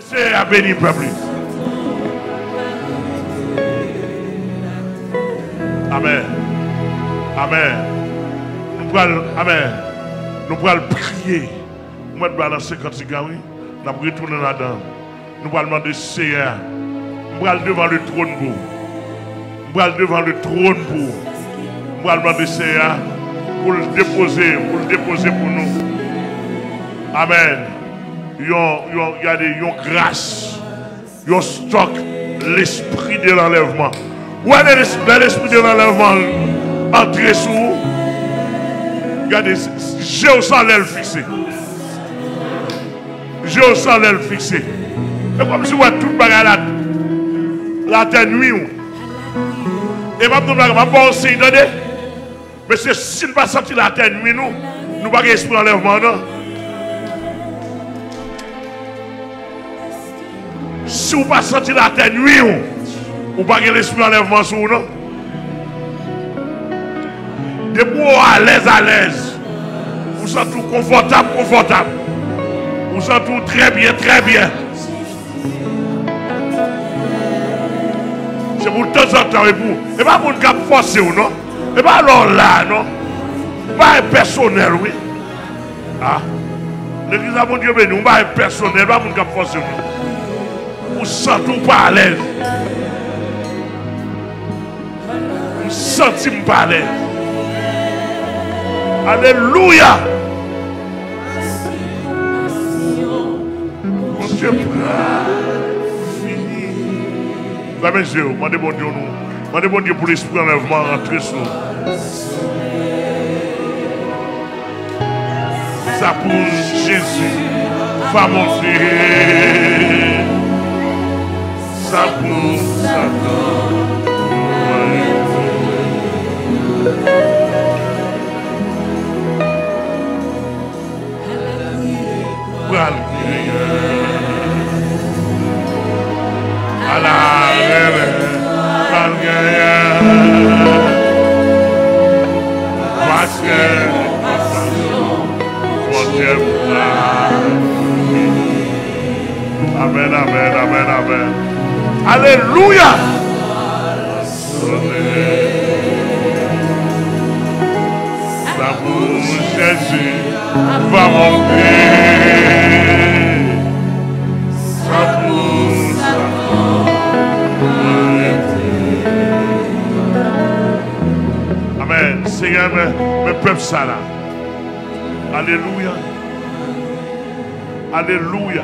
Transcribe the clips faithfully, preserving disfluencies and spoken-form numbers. Essaie à bénir le peuple. Amen. Amen. Nous pouvons, amen. Nous pouvons prier. Moi, je vais balancer quand tu gagnes. Nous pouvons retourner là-dedans. Nous pouvons demander Seigneur. Nous pouvons devant le trône pour. Nous pouvons devant le trône pour. Nous pouvons demander Seigneur pour le déposer, pour le déposer pour nous. Amen. Il y a des grâces. Il y a stock l'esprit de l'enlèvement. Où est l'esprit de l'enlèvement entré sous vous? Regardez, j'ai au sang l'aile fixé. J'ai au sang l'aile fixé. C'est comme si vous avez toute bagarre la terre nuit. Et pas de bagarre, pas aussi donné. Mais c'est si nous ne pas sortir la terre nuit, nous, nous ne pas l'esprit de l'enlèvement, non? Si vous ne pas sortir la terre nuit, vous ne pas l'esprit d'enlèvement sur vous, non? De pour à l'aise, à l'aise. Vous sentez tout confortable, confortable. Vous sentez tout très bien, très bien. C'est pour de temps en temps et pour. Et pas pour nous forcer ou non? Et pas alors là, non? Pas personnel, oui. Ah. L'église à mon Dieu béni, pas personnel, pas pour nous forcer ou non? Vous sentez pas à l'aise. Vous sentez pas à l'aise. Alléluia. Mon Dieu, fini. La mes yeux, demandez bon Dieu nous. Demandez bon Dieu pour l'esprit d'enlèvement rentrer sur nous. Ça pour Jésus, femme en fille. Ça pour Satan. À la amen, amen, amen, amen. Alléluia. Ça bouge Jésus va monter. Amen. Seigneur, mes peuples ça là. Alléluia. Alléluia.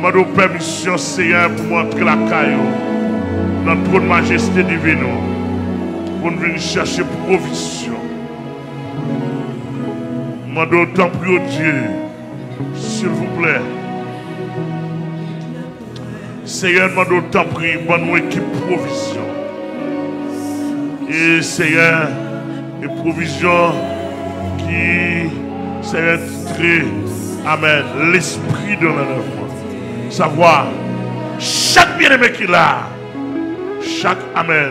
Mando permission, Seigneur, pour montrer la caillou dans trop de majesté divine. Pour nous venir chercher provision. Mando tant plus au Dieu. S'il vous plaît. Seigneur, demande au temps pris, bonne nous équipe provision. Et Seigneur, les provisions qui seraient très, amen, l'esprit de l'enlèvement. Savoir, chaque bien-aimé qui l'a, chaque, amen,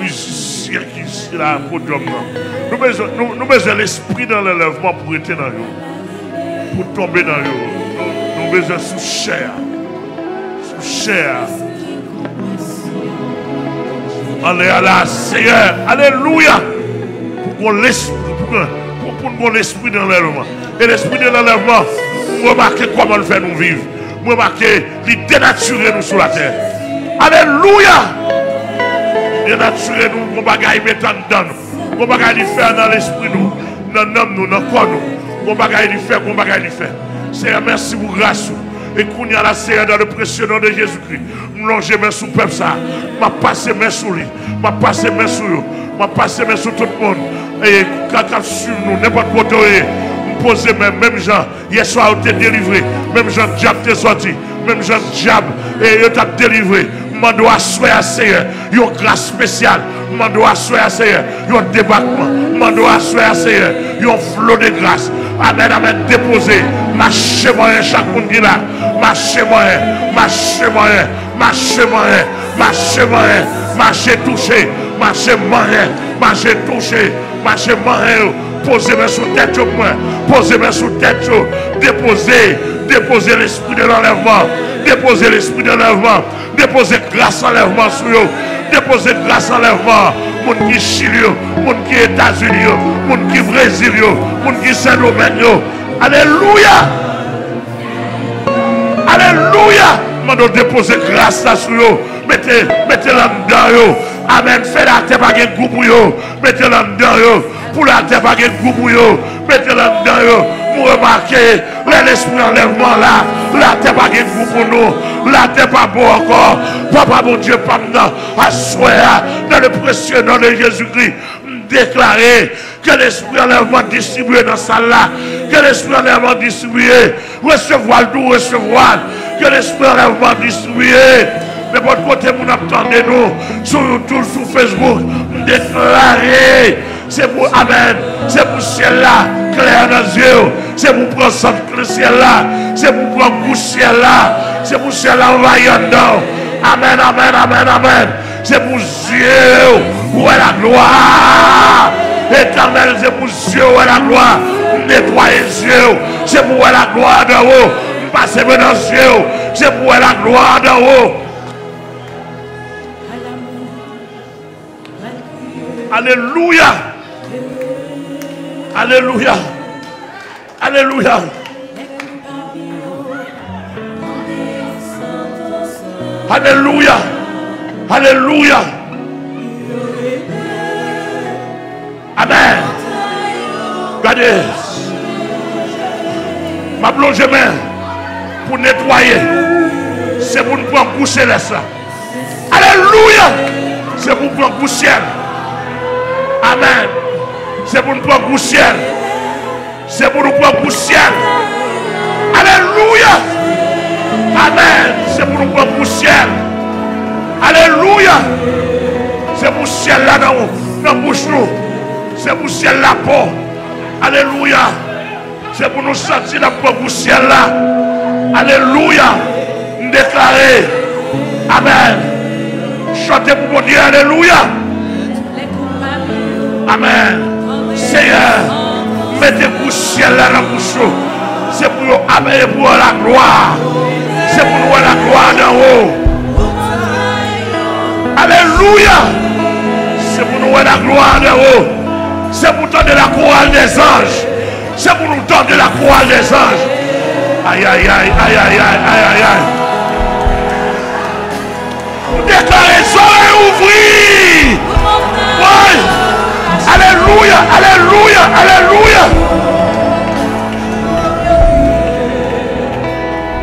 musicien qui l'a, pour Dieu, nous besoin, nous, nous besoin l'esprit de l'enlèvement pour être dans nous, pour tomber dans nous, nous besoin sous chair. Cher, allez à la Seigneur, alléluia, pour qu'on l'esprit de l'enlèvement. Et l'esprit de l'enlèvement, remarquez comment le fait nous vivre, remarquez, il dénature nous sur la terre. Alléluia, dénature nous, qu'on bagaille mettant dans nous, qu'on bagaille faire dans l'esprit nous, dans l'homme nous, dans le corps nous, qu'on bagaille faire, qu'on bagaille faire. Seigneur, merci pour grâce. Et qu'on y a la Seigneur dans le précieux nom de Jésus-Christ. M'longe mes sous peuple ça. M'a passé mes sous lui. M'a passé mes sous lui. M'a passé mes sous tout le monde. Et quand on suit nous, n'importe quoi, on pose mes mêmes gens. Hier soir, on t'a délivré. Même gens diable t'es sorti. Même gens diable. Et on t'a délivré. M'en doit souhaiter à Seigneur. Il y a une grâce spéciale. M'en doit souhaiter à Seigneur. Il y a un débarquement. M'en doit souhaiter à Seigneur. Il y a un flot de grâce. Amen, amen, déposé. Marchez moyen, chaque monde qui là. Marchez moyen, marchez moyen, marchez moyen, marchez moyen, marchez touché, marchez moyen, marchez touché, marchez moyen. posez mes sous tête au point, posez mes sous tête, déposez, déposez l'esprit de l'enlèvement, déposez l'esprit de l'enlèvement, déposez grâce enlèvement sur eux, déposez grâce enlèvement, moun qui Chili, moun qui États-Unis, moun qui Brésil, moun qui Saint-Domingue. Alléluia! Alléluia! Mando déposez grâce là sur eux, mettez, mettez l'endroit. Amen. Fais la terre par un groupe, mettez la dedans, pour la terre par un groupe, mettez la dedans, pour remarquer l'esprit enlèvement là, la terre par un groupe pour nous, la terre pas bon encore, papa mon Dieu, pendant, à soi, dans le précieux nom de Jésus-Christ, déclarer que l'esprit enlèvement distribué dans sa là, que l'esprit enlèvement distribué, recevoir tout, recevoir, que l'esprit enlèvement distribué. Mais votre côté, vous attendez nous sur YouTube, sur Facebook, déclarer. C'est pour amen, c'est pour ciel là, clair dans les yeux. C'est pour prendre le ciel là, c'est pour prendre le ciel là, c'est pour ciel là envahir dedans. Amen, amen, amen, amen. C'est pour Dieu où est la gloire. Éternel, c'est pour Dieu où est la gloire. Nettoyez Dieu, c'est pour la gloire d'en haut. Passez dans Dieu, c'est pour la gloire d'en haut. Alléluia. Alléluia. Alléluia. Alléluia. Alléluia. Amen. Regardez. Ma plonge main pour nettoyer. C'est pour nous prendre pousser là. Alléluia. C'est pour prendre poussière. Amen. C'est pour nous prendre poussière. C'est pour nous prendre poussière. Alléluia. Amen. C'est pour nous prendre poussière. Alléluia. C'est pour ciel là dans la bouche nous. C'est pour ciel la peau. Alléluia. C'est pour nous sentir la peau pour ciel là. Alléluia. Nous déclarer. Amen. Chantez pour dire alléluia. Amen. Seigneur, mettez pour ciel là dans la bouche. C'est pour nous amener pour la gloire. C'est pour nous la gloire d'en haut. Alléluia. C'est pour nous la gloire d'en haut. C'est pour tendre la chorale des anges. C'est pour nous tendre la chorale des anges. Aïe, aïe, aïe, aïe, aïe, aïe, aïe, aïe. Déclarez, soyez ouvris. Oui. Alléluia, alléluia, alléluia.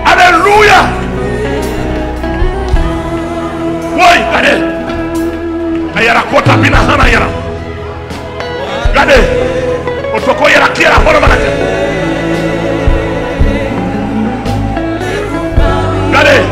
Alléluia. Oui, regardez. Ayara kota binahana ayara. Regardez. Otoko yara kia la forme manaka. Regardez.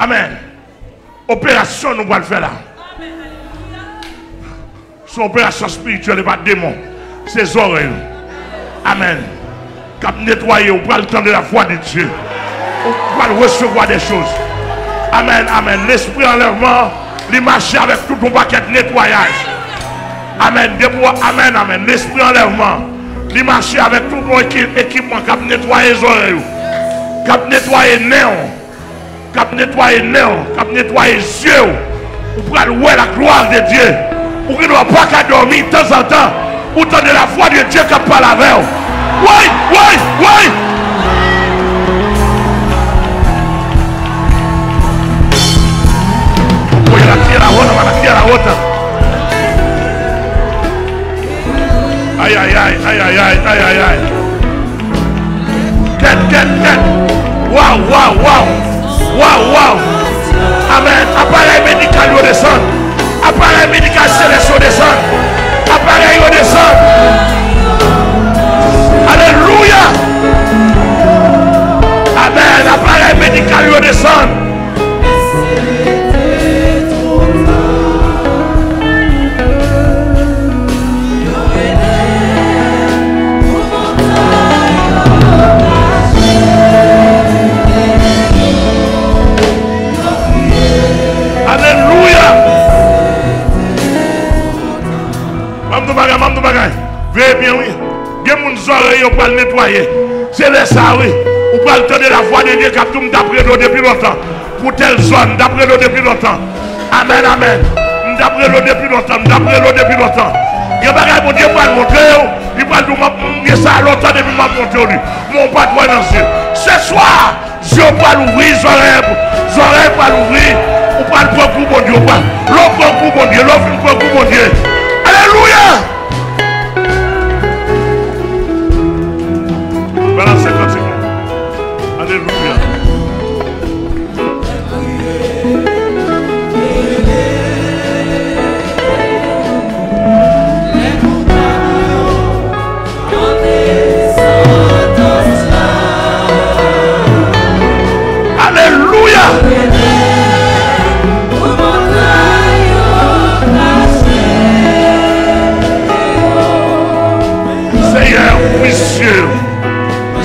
Amen. Opération nous va le faire là. Son opération spirituelle n'est pas démon. Ses oreilles. Amen. Cap nettoyer, on prend le temps de la foi de Dieu. On va recevoir des choses. Amen, amen. L'esprit enlèvement, il marche avec tout ton paquet de nettoyage. Amen. Amen, amen. L'esprit enlèvement, il marche avec tout ton équipement. Cap nettoyer les oreilles. Cap nettoyer néon. Cap nettoyer néon. Cap nettoyer les yeux. On prend la gloire de Dieu. Ou qui ne doit pas qu'à dormir de temps en temps, ou tant de la foi de Dieu qui parle avec vous. Oui, oui, oui. Vous voyez la pierre à la haute, la pierre à la haute. on peut le nettoyer. C'est les saouis. On peut entendre la voix de Dieu qui a tout d'après l'eau depuis longtemps. Pour telle zone, d'après l'eau depuis longtemps. Amen, amen. D'après l'eau depuis longtemps. D'après l'eau depuis longtemps. Il y a des gens qui vont montrer. Il va nous montrer ça longtemps depuis ma montagne. Mon patron dans Dieu. Ce soir, Dieu va l'ouvrir, j'aurai, j'aurai pas l'ouvrir. On prend le bon coup, mon Dieu. L'autre bon coup, mon Dieu. L'autre bon coup, mon Dieu. Alléluia. Voilà cinquante secondes. Alléluia.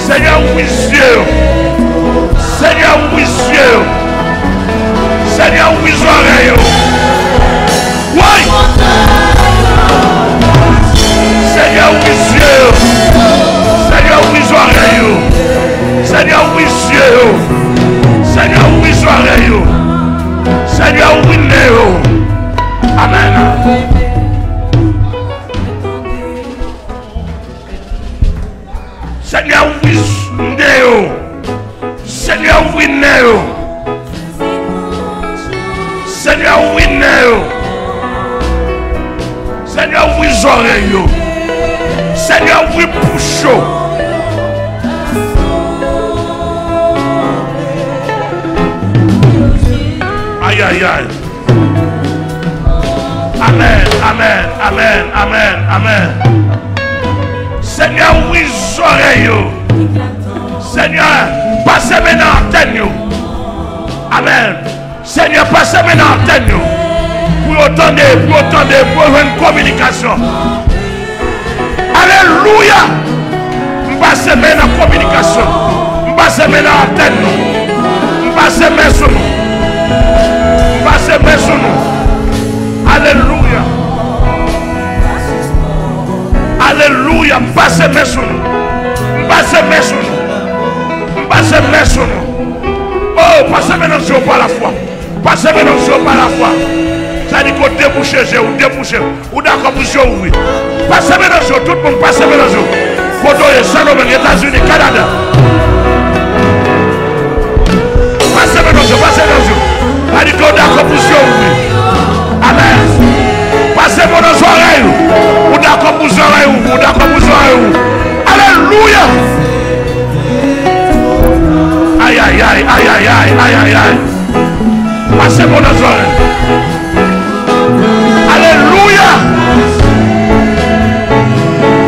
Seigneur, oui, Dieu. Seigneur, oui, Dieu. Seigneur, oui, oreilles. Oui. Seigneur, oui, Dieu. Seigneur, oui, oreilles. Seigneur, oui, Dieu. Seigneur, oui, oreilles. Seigneur, oui, Néo. Amen. Seigneur, ouvre Néo. Seigneur, ouvre Néo. Seigneur, ouvre Néo. Seigneur, ouvre les oreilles. Seigneur, ouvre les bouchons. Aïe, aïe, aïe. Amen, amen, amen, amen, amen. Seigneur, oui, oreilles. Seigneur, passez maintenant l'antenne. Amen. Seigneur, passez maintenant l'antenne. Pour entendre, pour entendre, pour une communication. Alléluia. Passez maintenant la communication. Passez maintenant l'antenne. Passez maintenant sur nous. Passez maintenant sur nous. Alléluia. Alléluia, passez mes sous nous. Passez mes sous nous. Passez mes sous nous. Oh, passez mes sous par la foi. Passez mes sous par la foi. Ça dit qu'on débouche, ou débouche, ou d'accord pour se ouvrir. Passez mes sous, tout le monde, passez mes sous. Côté Salomon, États-Unis, Canada. Passez mes sous, passez mes sous. Ça dit qu'on d'accord pour se ouvrir. Amen. Passez mon oreille, ou d'accord pour oreille, ou d'accord pour oreille. Alléluia. Aïe aïe aïe aïe aïe aïe aïe aïe. Passez mon oreille. Alléluia.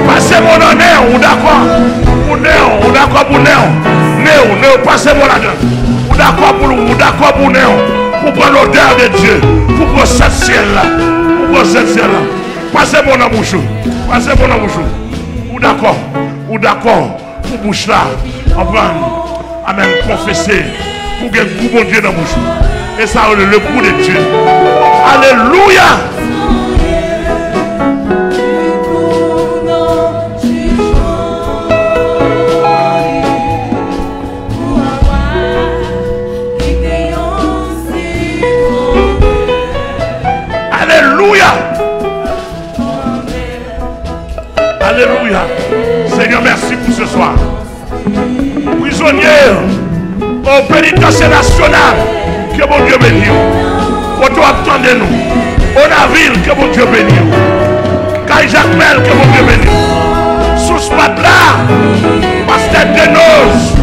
Passez mon honneur, ou d'accord pour néon, ou d'accord pour néon, néon, néon. Passez mon honneur, ou d'accord pour ou d'accord pour néon, pour prendre l'odeur de Dieu, pour prendre cette ciel là. Passez mon abouchou, passez mon abouchou. Ou d'accord, ou d'accord, pour bouche là, on va amen confesser, pour que vous mon Dieu dans bouche. Et ça, on est le coup de Dieu. Alléluia. Alléluia. Seigneur, merci pour ce soir. Prisonniers, au pénitencier national, que mon Dieu bénisse. Quand on attendait nous, on a ville, que mon Dieu bénisse. Caille-Jacques Mel, que mon Dieu bénisse. Sous ce matelas, pasteur Denos.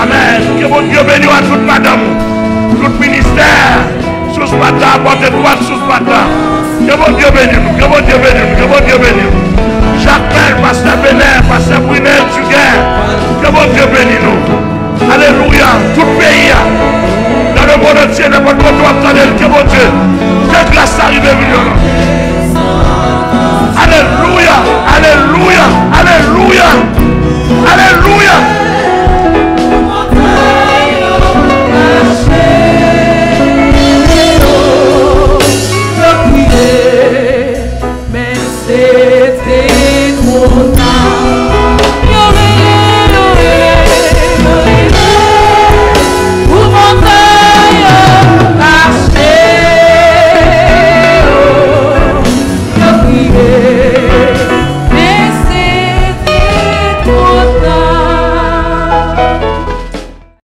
Amen. Que mon Dieu bénisse à toute madame, tout ministère. Sous ce matelas, porte droite, sous ce matelas. Que mon Dieu bénisse, que mon Dieu bénisse, que mon Dieu bénisse. J'appelle Pasteur Bénin, Pasteur Brunel, Tuguer. Que mon Dieu bénisse nous. Alléluia. Tout le pays, dans le monde entier, dans votre monde, attendez, que mon Dieu, que grâce arrive à nous. Alléluia. Alléluia. Alléluia. Alléluia.